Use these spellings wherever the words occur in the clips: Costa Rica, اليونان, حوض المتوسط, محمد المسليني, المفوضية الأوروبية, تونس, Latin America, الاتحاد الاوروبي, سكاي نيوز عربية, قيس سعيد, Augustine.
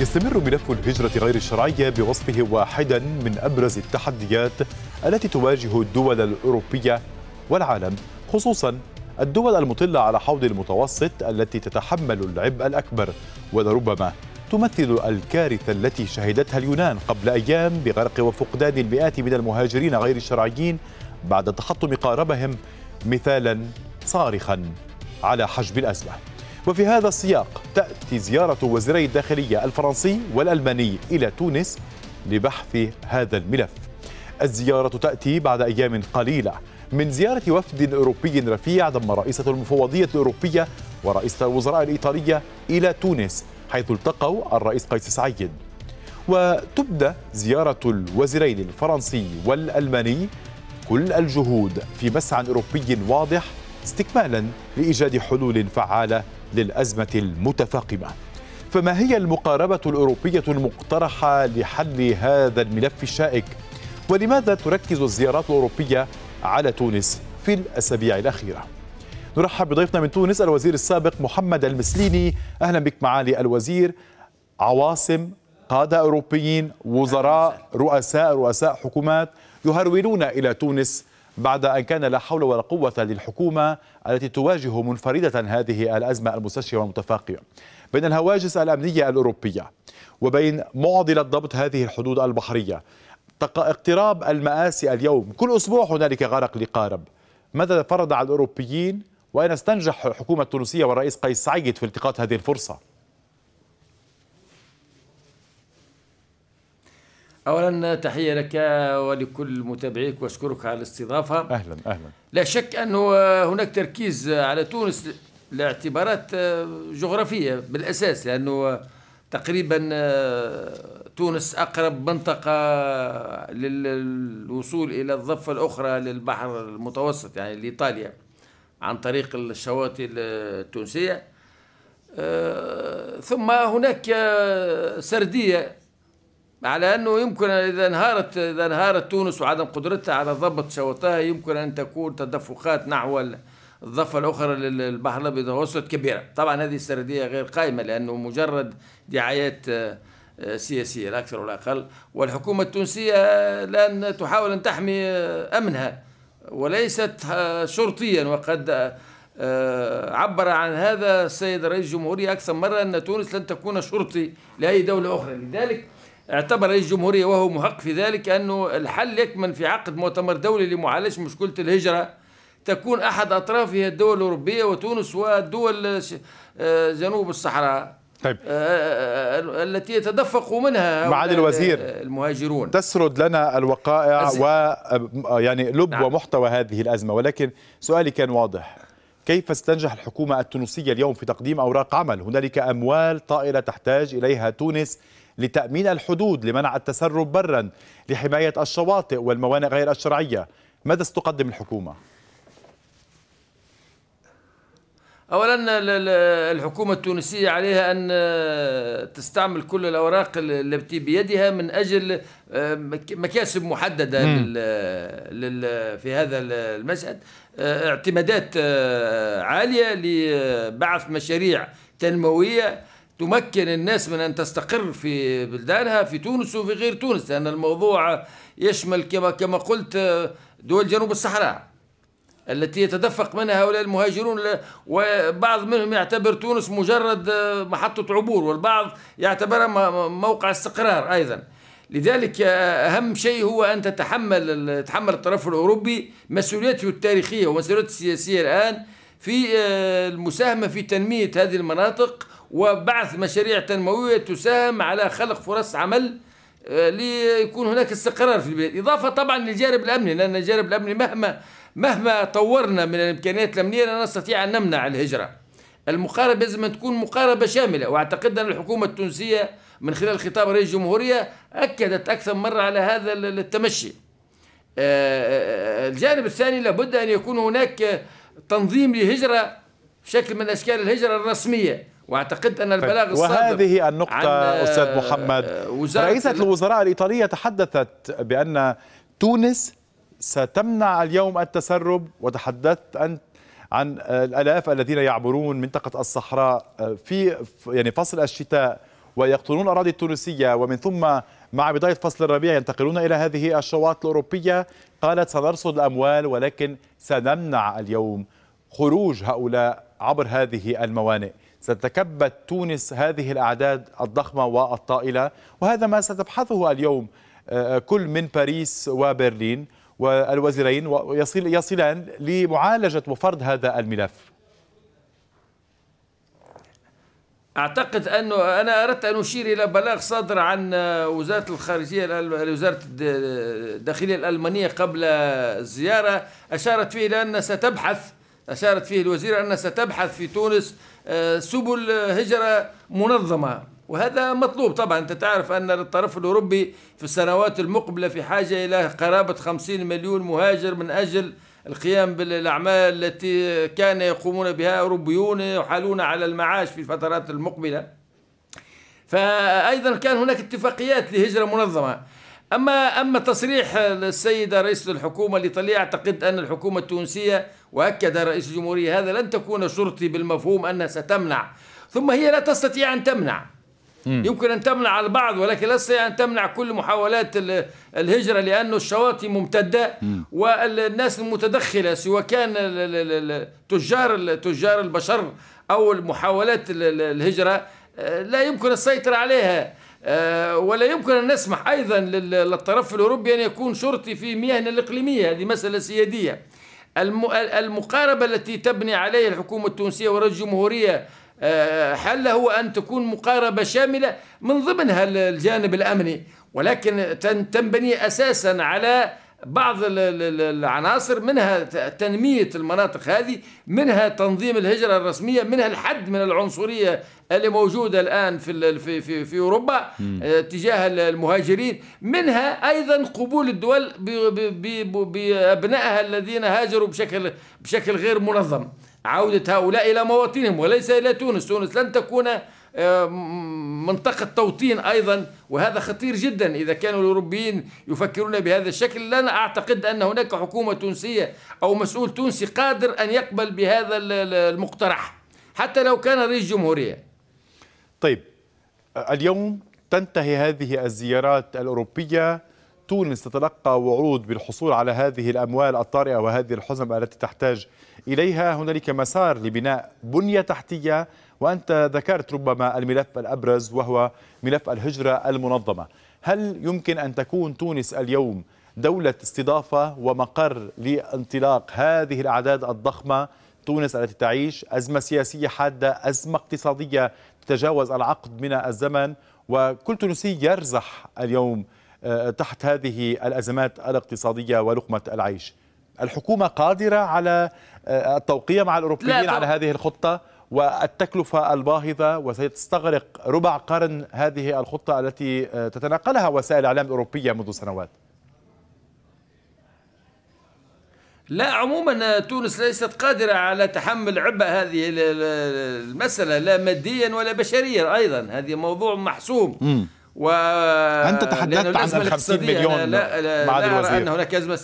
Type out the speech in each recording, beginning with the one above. يستمر ملف الهجرة غير الشرعية بوصفه واحدا من أبرز التحديات التي تواجه الدول الأوروبية والعالم، خصوصا الدول المطلة على حوض المتوسط التي تتحمل العبء الأكبر، ولربما تمثل الكارثة التي شهدتها اليونان قبل أيام بغرق وفقدان المئات من المهاجرين غير الشرعيين بعد تحطم قاربهم، مثالا صارخا على حجم الأزمة. وفي هذا السياق تأتي زيارة وزيري الداخلية الفرنسي والألماني إلى تونس لبحث هذا الملف. الزيارة تأتي بعد أيام قليلة من زيارة وفد أوروبي رفيع ضم رئيسة المفوضية الأوروبية ورئيسة الوزراء الإيطالية إلى تونس، حيث التقوا الرئيس قيس سعيد. وتبدأ زيارة الوزيرين الفرنسي والألماني كل الجهود في مسعى أوروبي واضح استكمالا لإيجاد حلول فعالة للأزمة المتفاقمة. فما هي المقاربة الأوروبية المقترحة لحل هذا الملف الشائك؟ ولماذا تركز الزيارات الأوروبية على تونس في الأسابيع الأخيرة؟ نرحب بضيفنا من تونس الوزير السابق محمد المسليني. أهلا بك معالي الوزير. عواصم، قادة أوروبيين، وزراء، رؤساء حكومات يهرولون إلى تونس بعد أن كان لا حول ولا قوة للحكومة التي تواجه منفردة هذه الأزمة المستشرية والمتفاقمة. بين الهواجس الأمنية الأوروبية وبين معضلة ضبط هذه الحدود البحرية، اقتراب المآسي اليوم، كل أسبوع هنالك غرق لقارب. ماذا فرض على الأوروبيين؟ وأين استنجح الحكومة التونسية والرئيس قيس سعيد في التقاط هذه الفرصة؟ أولا تحية لك ولكل متابعيك وأشكرك على الاستضافة. أهلا. لا شك أنه هناك تركيز على تونس لاعتبارات جغرافية بالأساس، لأنه تقريبا تونس أقرب منطقة للوصول إلى الضفة الأخرى للبحر المتوسط، يعني لإيطاليا عن طريق الشواطئ التونسية. ثم هناك سردية على أنه يمكن إذا انهارت تونس وعدم قدرتها على ضبط شواطئها، يمكن أن تكون تدفقات نحو الضفة الأخرى للبحر الأبيض المتوسط كبيرة. طبعا هذه السردية غير قائمة لأنه مجرد دعايات سياسية لا أكثر ولا أقل، والحكومة التونسية الآن تحاول أن تحمي أمنها وليست شرطيا. وقد عبر عن هذا السيد رئيس الجمهورية أكثر مرة أن تونس لن تكون شرطي لأي دولة أخرى، لذلك اعتبر رئيس الجمهورية وهو محق في ذلك أنه الحل يكمن في عقد مؤتمر دولي لمعالجة مشكلة الهجرة تكون أحد أطرافها الدول الأوروبية وتونس ودول جنوب الصحراء. طيب. التي يتدفق منها معالي الوزير المهاجرون. تسرد لنا الوقائع ويعني لب، نعم، ومحتوى هذه الأزمة، ولكن سؤالي كان واضح. كيف استنجح الحكومة التونسية اليوم في تقديم أوراق عمل؟ هنالك أموال طائلة تحتاج إليها تونس لتأمين الحدود، لمنع التسرب برا، لحماية الشواطئ والموانئ غير الشرعية. ماذا ستقدم الحكومة؟ أولا الحكومة التونسية عليها أن تستعمل كل الأوراق التي بيدها من أجل مكاسب محددة في هذا المشهد، اعتمادات عالية لبعث مشاريع تنموية تمكن الناس من أن تستقر في بلدانها، في تونس وفي غير تونس، لأن الموضوع يشمل كما قلت دول جنوب الصحراء التي يتدفق منها هؤلاء المهاجرون، وبعض منهم يعتبر تونس مجرد محطة عبور، والبعض يعتبرها موقع استقرار أيضا. لذلك أهم شيء هو أن تتحمل الطرف الأوروبي مسؤوليته التاريخية ومسؤوليته السياسية الآن في المساهمة في تنمية هذه المناطق وبعث مشاريع تنموية تساهم على خلق فرص عمل ليكون هناك استقرار في البلاد، إضافة طبعا للجانب الأمني، لأن الجانب الأمني مهما طورنا من الإمكانيات الأمنية لا نستطيع أن نمنع الهجرة. المقاربة لازم تكون مقاربة شاملة، وأعتقد أن الحكومة التونسية من خلال خطاب رئيس الجمهورية أكدت أكثر مرة على هذا التمشي. الجانب الثاني لابد أن يكون هناك تنظيم لهجرة بشكل من أشكال الهجرة الرسمية، واعتقد ان البلاغ الصادر. وهذه النقطة استاذ محمد، رئيسة الوزراء الإيطالية تحدثت بان تونس ستمنع اليوم التسرب، وتحدثت عن الآلاف الذين يعبرون منطقة الصحراء في فصل الشتاء ويقطنون الأراضي التونسية، ومن ثم مع بداية فصل الربيع ينتقلون إلى هذه الشواطئ الأوروبية. قالت سنرصد الأموال ولكن سنمنع اليوم خروج هؤلاء عبر هذه الموانئ. ستتكبد تونس هذه الأعداد الضخمة والطائلة، وهذا ما ستبحثه اليوم كل من باريس وبرلين، والوزيرين يصلان لمعالجة وفرض هذا الملف. أعتقد أنه أنا أردت أن أشير إلى بلاغ صدر عن وزارة الخارجية، وزارة الداخلية الألمانية قبل الزيارة أشارت فيه إلى أن ستبحث، أشارت فيه الوزيرة أن ستبحث في تونس سبل هجرة منظمة، وهذا مطلوب طبعا. أنت تعرف أن الطرف الأوروبي في السنوات المقبلة في حاجة إلى قرابة 50 مليون مهاجر من أجل القيام بالأعمال التي كان يقومون بها أوروبيون يحالون على المعاش في الفترات المقبلة. فأيضا كان هناك اتفاقيات لهجرة منظمة. أما تصريح السيدة رئيس الحكومة الإيطالية، أعتقد أن الحكومة التونسية، وأكد رئيس الجمهورية هذا، لن تكون شرطي بالمفهوم أنها ستمنع، ثم هي لا تستطيع أن تمنع. يمكن أن تمنع البعض ولكن لا تستطيع أن تمنع كل محاولات الهجرة، لأن الشواطئ ممتدة والناس المتدخلة سواء كان تجار البشر أو محاولات الهجرة لا يمكن السيطرة عليها، ولا يمكن أن نسمح أيضا للطرف الأوروبي أن يكون شرطي في مياهنا الإقليمية. هذه مسألة سيادية. المقاربة التي تبني عليها الحكومة التونسية ورئيس الجمهورية حل هو أن تكون مقاربة شاملة من ضمنها الجانب الأمني، ولكن تنبني أساسا على بعض العناصر، منها تنمية المناطق هذه، منها تنظيم الهجرة الرسمية، منها الحد من العنصرية اللي موجودة الآن في في في أوروبا تجاه المهاجرين، منها أيضا قبول الدول بأبنائها الذين هاجروا بشكل غير منظم، عودة هؤلاء إلى مواطنهم وليس إلى تونس. تونس لن تكون منطقة توطين أيضا، وهذا خطير جدا إذا كانوا الأوروبيين يفكرون بهذا الشكل. لا أعتقد أن هناك حكومة تونسية أو مسؤول تونسي قادر أن يقبل بهذا المقترح حتى لو كان رئيس جمهورية. طيب، اليوم تنتهي هذه الزيارات الأوروبية، تونس تتلقى وعود بالحصول على هذه الأموال الطارئة وهذه الحزم التي تحتاج إليها. هنالك مسار لبناء بنية تحتية، وأنت ذكرت ربما الملف الأبرز وهو ملف الهجرة المنظمة. هل يمكن أن تكون تونس اليوم دولة استضافة ومقر لانطلاق هذه الأعداد الضخمة؟ تونس التي تعيش أزمة سياسية حادة، أزمة اقتصادية تتجاوز العقد من الزمن، وكل تونسي يرزح اليوم تحت هذه الأزمات الاقتصادية ولقمة العيش. الحكومة قادرة على التوقيع مع الأوروبيين على هذه الخطة والتكلفة الباهظة، وستستغرق ربع قرن هذه الخطة التي تتناقلها وسائل الإعلام الأوروبية منذ سنوات. لا، عموما تونس ليست قادرة على تحمل عبء هذه المسألة، لا ماديا ولا بشريا أيضا. هذا موضوع محسوم. أنت تحدثت عن 50 مليون معالي الوزير. أن هناك أزمة.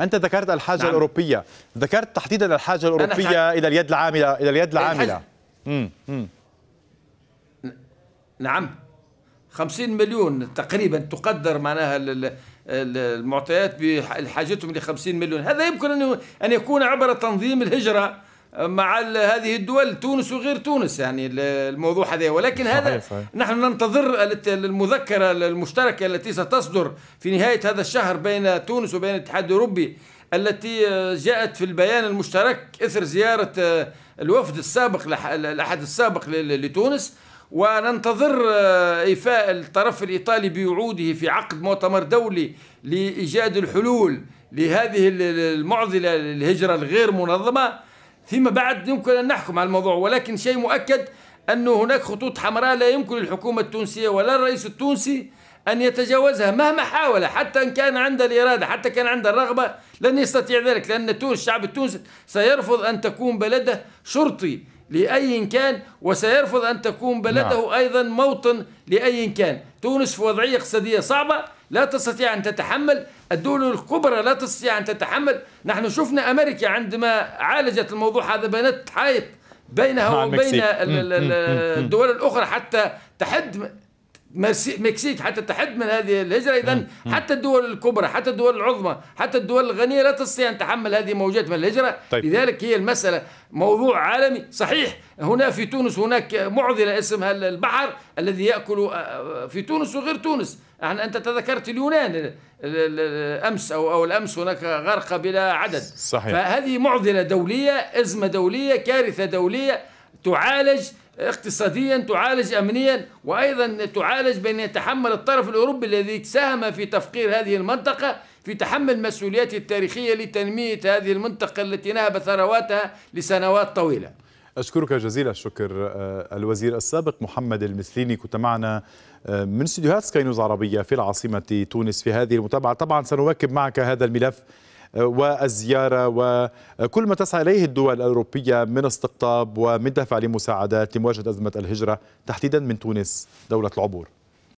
أنت ذكرت الحاجة الأوروبية، ذكرت تحديدا الحاجة الأوروبية إلى اليد العاملة، إلى اليد العاملة. نعم، 50 مليون تقريبا تقدر معناها المعطيات بحاجتهم ل 50 مليون. هذا يمكن أن يكون عبر تنظيم الهجرة مع هذه الدول، تونس وغير تونس، يعني الموضوع هذا. ولكن هذا نحن ننتظر المذكرة المشتركة التي ستصدر في نهاية هذا الشهر بين تونس وبين الاتحاد الأوروبي، التي جاءت في البيان المشترك إثر زيارة الوفد السابق، الأحد السابق لتونس. وننتظر إيفاء الطرف الإيطالي بوعوده في عقد مؤتمر دولي لإيجاد الحلول لهذه المعضلة، الهجرة الغير منظمة. فيما بعد يمكن أن نحكم على الموضوع، ولكن شيء مؤكد أن هناك خطوط حمراء لا يمكن للحكومة التونسية ولا الرئيس التونسي أن يتجاوزها مهما حاول، حتى إن كان عنده الإرادة، حتى كان عنده الرغبة، لن يستطيع ذلك، لأن تونس، الشعب التونسي سيرفض أن تكون بلده شرطي لأي كان، وسيرفض أن تكون بلده أيضا موطن لأي كان. تونس في وضعية اقتصادية صعبة لا تستطيع أن تتحمل، الدول الكبرى لا تستطيع أن تتحمل. نحن شفنا أمريكا عندما عالجت الموضوع هذا بنت حائط بينها وبين الدول الأخرى حتى تحد مكسيك، حتى تحد من هذه الهجرة. إذن حتى الدول الكبرى، حتى الدول العظمى، حتى الدول الغنية لا تستطيع أن تحمل هذه موجات من الهجرة. طيب. لذلك هي المسألة موضوع عالمي صحيح. هنا في تونس هناك معضلة اسمها البحر الذي يأكل في تونس وغير تونس. يعني أنت تذكرت اليونان الأمس أو الأمس، هناك غرق بلا عدد. صحيح. فهذه معضلة دولية، أزمة دولية، كارثة دولية تعالج اقتصاديا، تعالج أمنيا، وأيضا تعالج بأن يتحمل الطرف الأوروبي الذي ساهم في تفقير هذه المنطقة في تحمل مسؤولياته التاريخية لتنمية هذه المنطقة التي نهب ثرواتها لسنوات طويلة. أشكرك جزيل الشكر الوزير السابق محمد المسليني، كنت معنا من استديوهات سكاي نيوز عربية في العاصمة تونس في هذه المتابعة. طبعا سنواكب معك هذا الملف والزيارة وكل ما تسعى إليه الدول الأوروبية من استقطاب ومن دفع لمساعدات لمواجهة أزمة الهجرة تحديدا من تونس دولة العبور.